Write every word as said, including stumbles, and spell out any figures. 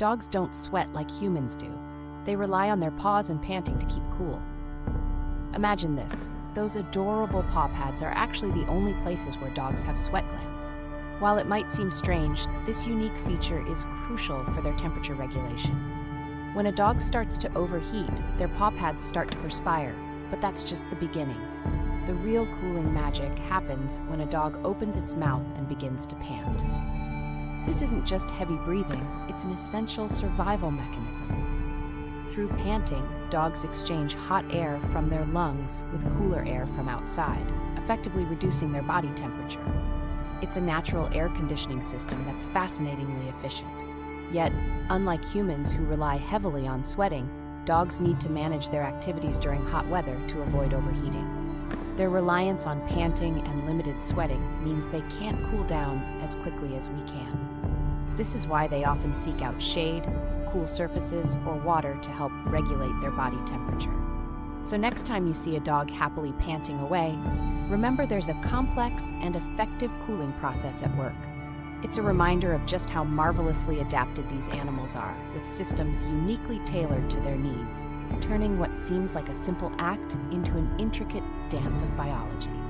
Dogs don't sweat like humans do. They rely on their paws and panting to keep cool. Imagine this. Those adorable paw pads are actually the only places where dogs have sweat glands. While it might seem strange, this unique feature is crucial for their temperature regulation. When a dog starts to overheat, their paw pads start to perspire, but that's just the beginning. The real cooling magic happens when a dog opens its mouth and begins to pant. This isn't just heavy breathing, it's an essential survival mechanism. Through panting, dogs exchange hot air from their lungs with cooler air from outside, effectively reducing their body temperature. It's a natural air conditioning system that's fascinatingly efficient. Yet, unlike humans who rely heavily on sweating, dogs need to manage their activities during hot weather to avoid overheating. Their reliance on panting and limited sweating means they can't cool down as quickly as we can. This is why they often seek out shade, cool surfaces, or water to help regulate their body temperature. So next time you see a dog happily panting away, remember there's a complex and effective cooling process at work. It's a reminder of just how marvelously adapted these animals are, with systems uniquely tailored to their needs, turning what seems like a simple act into an intricate dance of biology.